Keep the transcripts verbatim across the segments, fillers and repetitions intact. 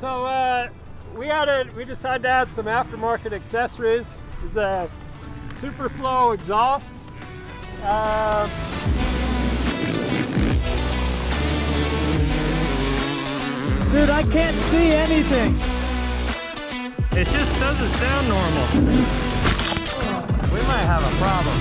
So uh, we added, we decided to add some aftermarket accessories. It's a Superflow exhaust. Uh, Dude, I can't see anything. It just doesn't sound normal. We might have a problem.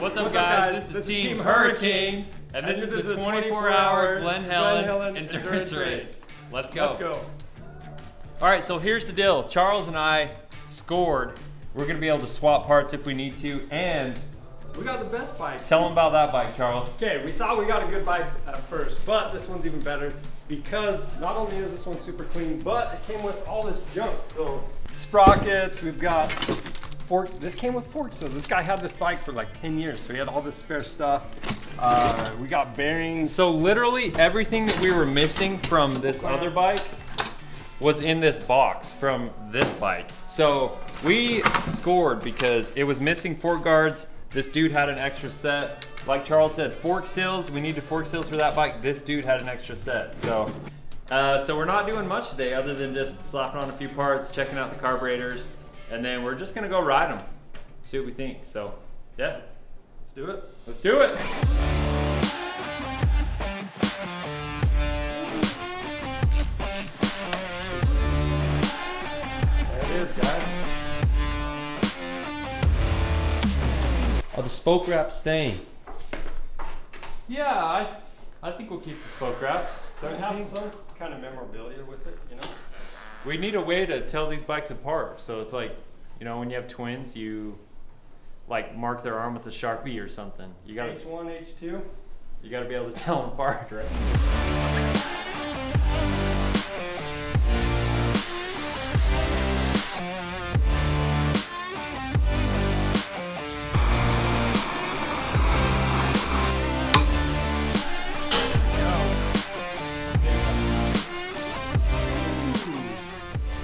What's up, What's guys? guys? This, this is, is Team Hurricane, and this, and this is, is the twenty-four hour Glen Helen, Helen Endurance Race. Let's go. Let's go. All right, so here's the deal. Charles and I scored. We're gonna be able to swap parts if we need to, and we got the best bike. Tell them about that bike, Charles. Okay, we thought we got a good bike at first, but this one's even better because not only is this one super clean, but it came with all this junk. So sprockets, we've got forks. This came with forks, so this guy had this bike for like ten years, so he had all this spare stuff. Uh, we got bearings. So literally everything that we were missing from this other bike was in this box from this bike. So we scored because it was missing fork guards. This dude had an extra set. Like Charles said, fork seals, we needed fork seals for that bike. This dude had an extra set. So, uh, so we're not doing much today other than just slapping on a few parts, checking out the carburetors, and then we're just gonna go ride them, see what we think. So, yeah, let's do it. Let's do it. There it is, guys. Are the spoke wraps staying? Yeah, I, I think we'll keep the spoke wraps. Don't we have some kind of memorabilia with it, you know? We need a way to tell these bikes apart. So it's like, you know, when you have twins, you like mark their arm with a Sharpie or something. You gotta, H one, H two. You gotta be able to tell them apart, right?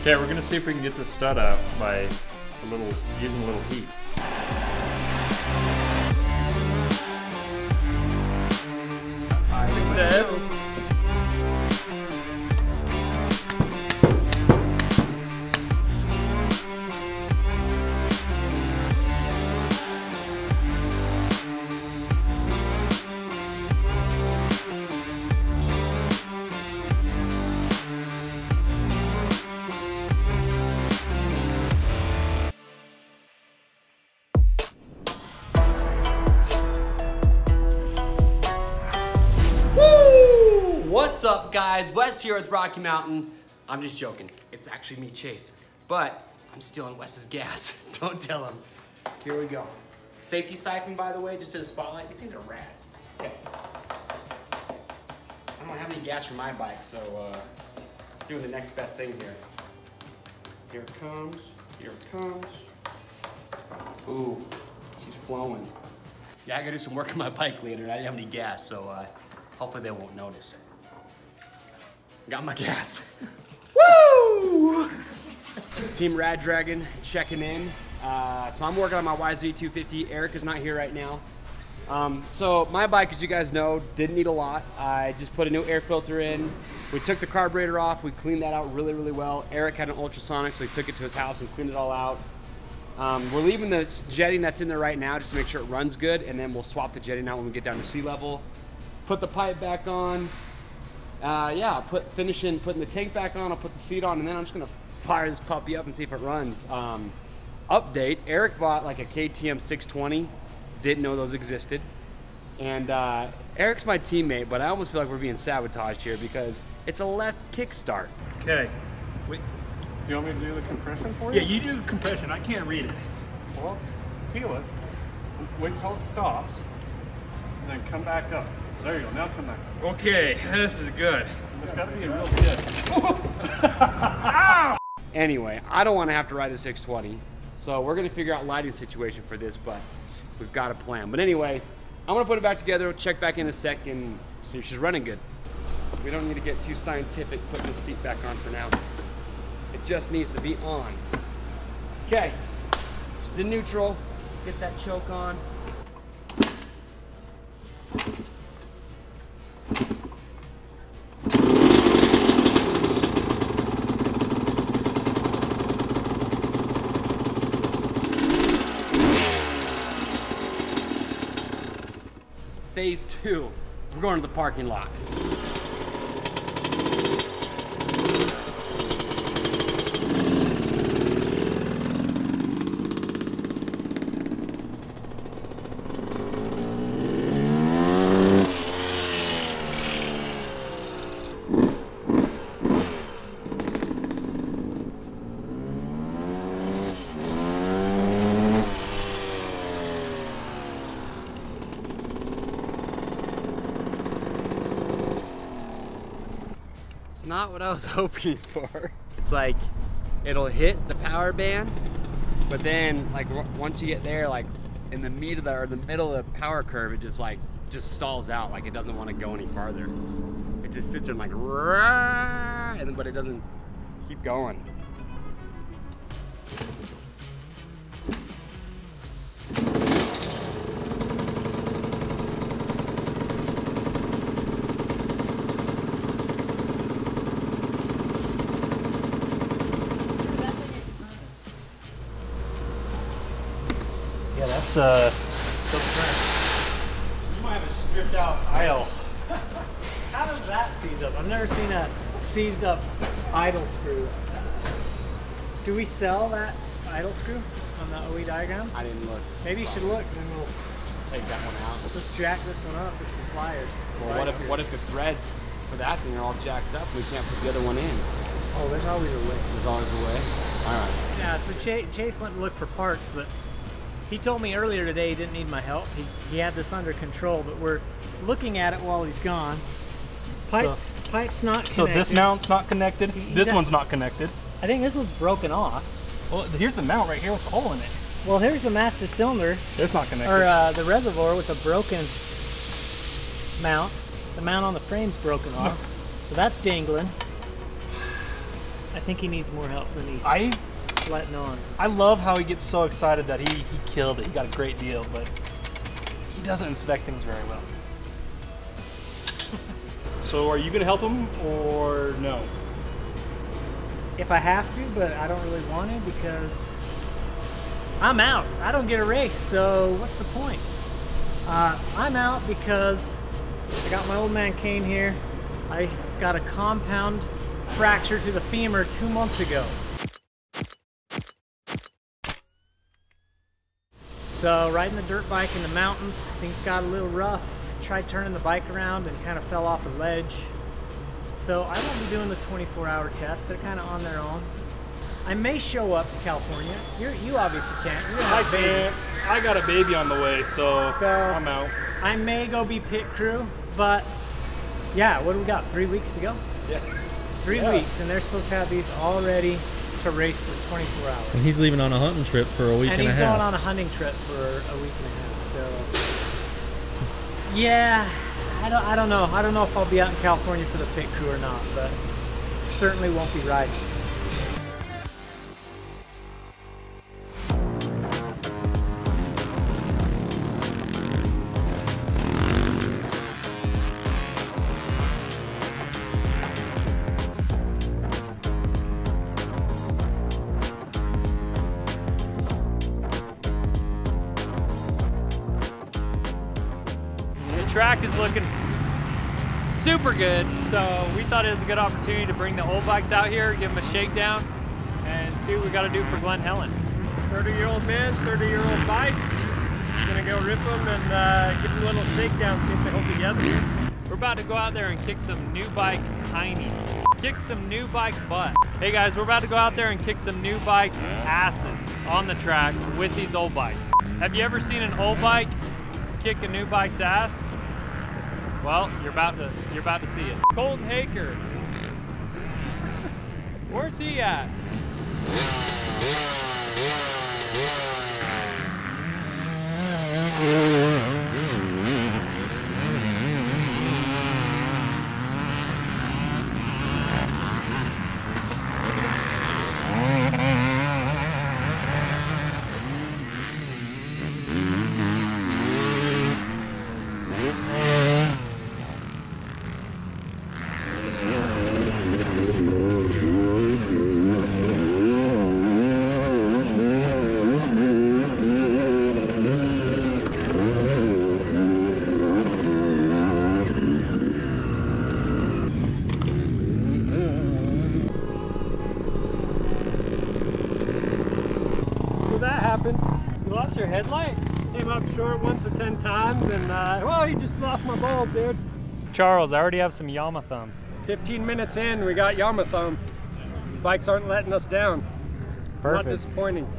Okay, we're gonna see if we can get this stud out by a little, using a little heat. Success. What's up, guys? Wes here with Rocky Mountain. I'm just joking. It's actually me, Chase, but I'm stealing Wes's gas. Don't tell him. Here we go. Safety siphon, by the way, just as a spotlight. These things are rad. Okay. I don't have any gas for my bike, so uh, doing the next best thing here. Here it comes. Here it comes. Ooh, she's flowing. Yeah, I gotta do some work on my bike later. I didn't have any gas, so uh, hopefully they won't notice. Got my gas. Woo! Team Rad Dragon checking in. Uh, so I'm working on my Y Z two fifty. Eric is not here right now. Um, so my bike, as you guys know, didn't need a lot. I just put a new air filter in. We took the carburetor off. We cleaned that out really, really well. Eric had an ultrasonic, so he took it to his house and cleaned it all out. Um, we're leaving the jetting that's in there right now just to make sure it runs good, and then we'll swap the jetting out when we get down to sea level. Put the pipe back on. Uh, yeah, put finishing, putting the tank back on, I'll put the seat on, and then I'm just gonna fire this puppy up and see if it runs. Um, update, Eric bought like a K T M six twenty, didn't know those existed. And uh, Eric's my teammate, but I almost feel like we're being sabotaged here because it's a left kickstart. Okay, wait, do you want me to do the compression for you? Yeah, you do compression, I can't read it. Well, feel it, wait till it stops, and then come back up. There you go, now come back. Okay, this is good. It's gotta be a real kid. Anyway, I don't wanna have to ride the six twenty, so we're gonna figure out lighting situation for this, but we've got a plan. But anyway, I'm gonna put it back together, check back in a sec and see if she's running good. We don't need to get too scientific putting the seat back on for now. It just needs to be on. Okay, she's in neutral. Let's get that choke on. Phase two, we're going to the parking lot. It's not what I was hoping for. It's like, it'll hit the power band, but then like once you get there, like in the meat of the, or the middle of the power curve, it just like, just stalls out. Like it doesn't want to go any farther. It just sits there and like, and then, but it doesn't keep going. It's uh, you might have a stripped out idle. How does that seize up? I've never seen a seized up idle screw. Do we sell that idle screw on the O E diagrams? I didn't look. Maybe you should look and then we'll just take that one out. We'll just jack this one up with some pliers. Well, what if, what if the threads for that thing are all jacked up and we can't put the other one in? Oh, there's always a way. There's always a way? All right. Yeah, so Ch Chase went and looked for parts, but he told me earlier today he didn't need my help. He, he had this under control, but we're looking at it while he's gone. Pipes, so, pipe's not connected. So this mount's not connected. He, this one's not connected. I think this one's broken off. Well, here's the mount right here with the hole in it. Well, here's the master cylinder. It's not connected. Or uh, the reservoir with a broken mount. The mount on the frame's broken off. No. So that's dangling. I think he needs more help than he's... I letting on. I love how he gets so excited that he, he killed it. He got a great deal, but he doesn't inspect things very well. So are you going to help him or no? If I have to, but I don't really want to because I'm out. I don't get a race, so what's the point? Uh, I'm out because I got my old man Kane here. I got a compound fracture to the femur two months ago. So riding the dirt bike in the mountains, things got a little rough. I tried turning the bike around and kind of fell off a ledge. So I won't be doing the twenty-four hour test. They're kind of on their own. I may show up to California. You're, you obviously can't. You're I can't. I got a baby on the way, so, so I'm out. I may go be pit crew, but yeah, what do we got? Three weeks to go? Yeah. Three yeah. weeks, and they're supposed to have these already to race for twenty-four hours. And he's leaving on a hunting trip for a week and, and a half. And he's going on a hunting trip for a week and a half. So, yeah, I don't, I don't know. I don't know if I'll be out in California for the pit crew or not, but certainly won't be riding. Track is looking super good, so we thought it was a good opportunity to bring the old bikes out here, give them a shakedown, and see what we got to do for Glen Helen. thirty year old men, thirty year old bikes. Gonna go rip them and uh, give them a little shakedown, see if they hold together. We're about to go out there and kick some new bike hiney. Kick some new bike butt. Hey guys, we're about to go out there and kick some new bikes asses on the track with these old bikes. Have you ever seen an old bike kick a new bike's ass? Well, you're about to you're about to see it. Colton Haker. Where's he at? Headlight came up short once or ten times, and uh, well, you just lost my bulb, dude. Charles, I already have some Yama Thumb. fifteen minutes in, we got Yama Thumb. Bikes aren't letting us down. Perfect. Not disappointing.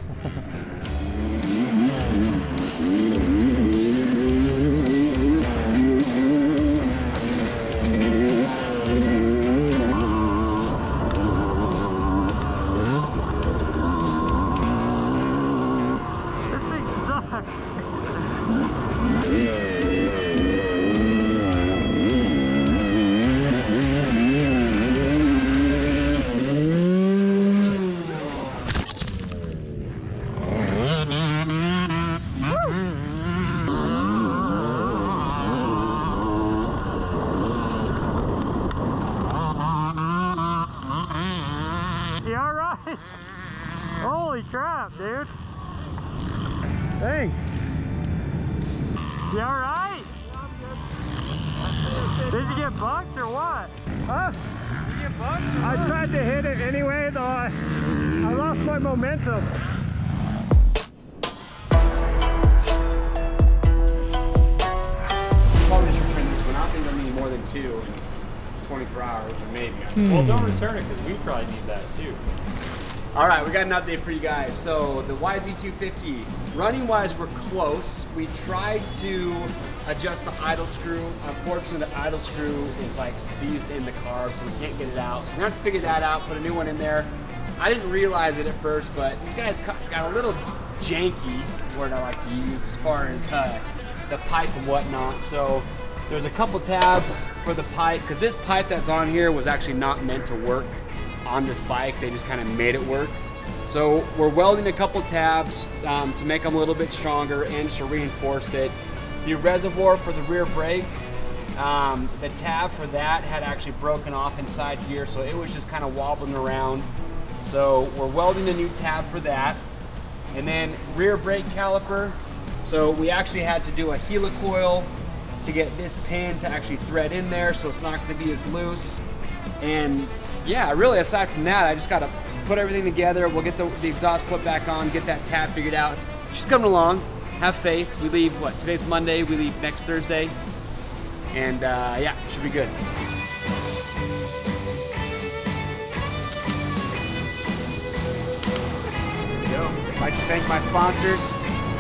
Holy crap, dude. Hey. You alright? Did you get bucked or what? Huh? Did you get bucked? I tried to hit it anyway, though I, I lost my momentum. Probably just return this one. I don't think I need more than two in twenty-four hours, or maybe. Hmm. Well, don't return it because we probably need that too. All right, we got an update for you guys. So the Y Z two fifty, running wise, we're close. We tried to adjust the idle screw. Unfortunately, the idle screw is like seized in the carb, so we can't get it out. So we're gonna have to figure that out, put a new one in there. I didn't realize it at first, but these guys got a little janky, word I like to use, as far as uh, the pipe and whatnot. So there's a couple tabs for the pipe, because this pipe that's on here was actually not meant to work on this bike. They just kind of made it work. So we're welding a couple tabs um, to make them a little bit stronger and just to reinforce it. The reservoir for the rear brake, um, the tab for that had actually broken off inside here, so it was just kind of wobbling around. So we're welding a new tab for that. And then rear brake caliper. So we actually had to do a helicoil to get this pin to actually thread in there, so it's not going to be as loose. And yeah, really, aside from that, I just got to put everything together. We'll get the, the exhaust put back on, get that tab figured out. Just coming along. Have faith. We leave, what, today's Monday. We leave next Thursday. And, uh, yeah, should be good. I'd like to thank my sponsors.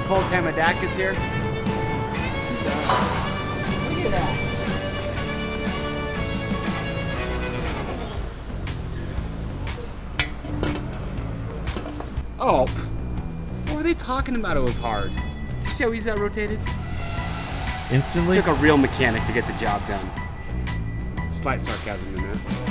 Cole Tamadak is here. And, uh, look at that. Oh, what were they talking about? It was hard. Did you see how easy that rotated? Instantly? Just took a real mechanic to get the job done. Slight sarcasm in there.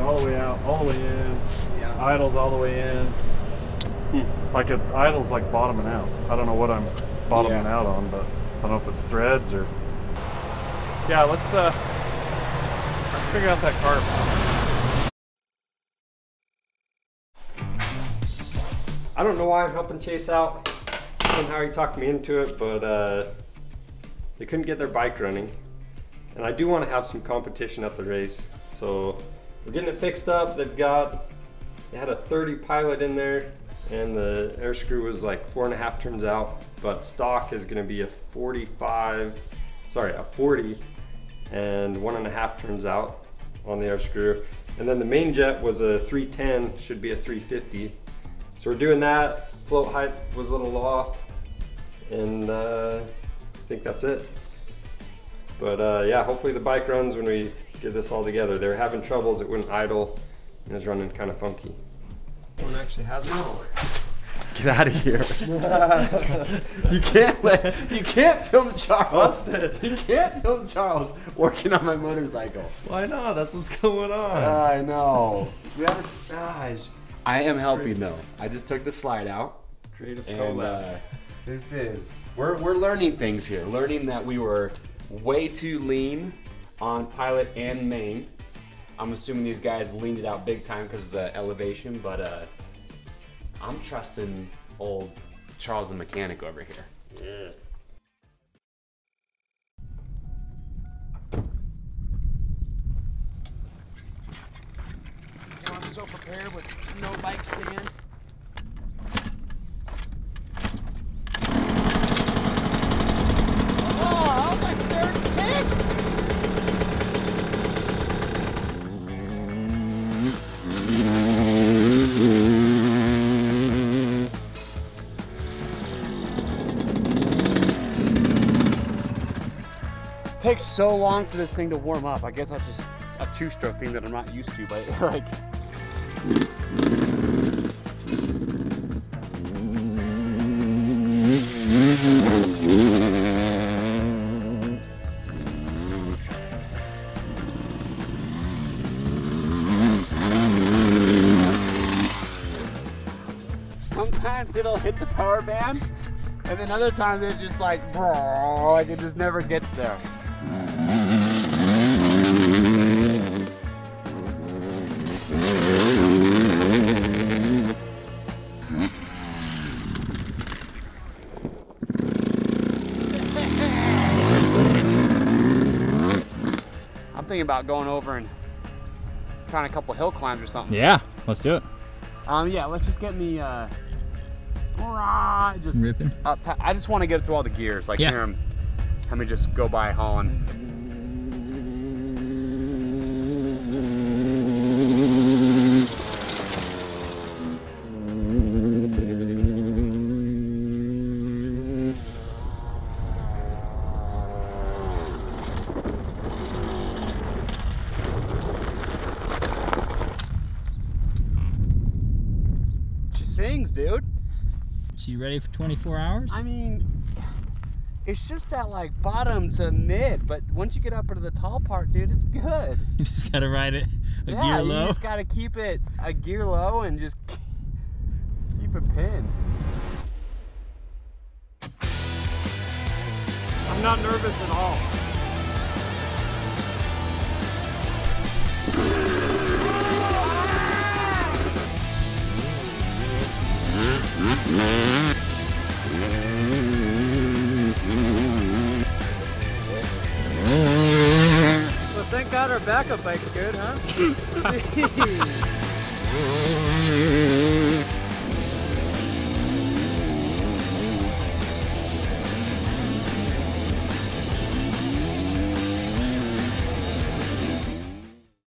All the way out, all the way in, yeah. Idles all the way in. Hmm. Like, it, idles like bottoming out. I don't know what I'm bottoming yeah. out on, but I don't know if it's threads or. Yeah, let's uh, let's figure out that carb. I don't know why I'm helping Chase out. Somehow he talked me into it, but uh, they couldn't get their bike running, and I do want to have some competition at the race, so. We're getting it fixed up. They've got, they had a thirty pilot in there. and the air screw was like four and a half turns out, but stock is gonna be a forty-five, sorry, a forty and one and a half turns out on the air screw. And then the main jet was a three ten, should be a three fifty. So we're doing that. Float height was a little off, and uh, I think that's it. But uh, yeah, hopefully the bike runs when we get this all together. They were having troubles, it wouldn't idle, and it was running kind of funky. One actually has one. Get out of here. You can't let, you can't film Charles. You can't film Charles working on my motorcycle. Why not? That's what's going on. Uh, I know. We haven't, gosh. I am helping though. I just took the slide out. Creative collab. Uh, this is, we're, we're learning things here. Learning that we were way too lean on pilot and main. I'm assuming these guys leaned it out big time because of the elevation, but uh, I'm trusting old Charles the mechanic over here. Yeah. You know, I'm so prepared with no bike stand. It takes so long for this thing to warm up. I guess that's just a two-stroke thing that I'm not used to, but like. Sometimes it'll hit the power band, and then other times it's just like, like it just never gets there. I'm thinking about going over and trying a couple hill climbs or something. Yeah, let's do it. Um, yeah, let's just get me uh, just ripping up. I just want to get through all the gears. Like, yeah. Hear them. Let me just go by hauling. She sings, dude. She ready for twenty-four hours? I mean, it's just that like bottom to mid, but once you get up into the tall part, dude, it's good. You just gotta ride it a yeah, gear low. You just gotta keep it a gear low and just keep it pinned. I'm not nervous at all. Thank God our backup bike's good, huh?